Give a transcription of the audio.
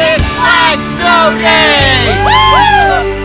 Jackson Flag Snow Day! Woo!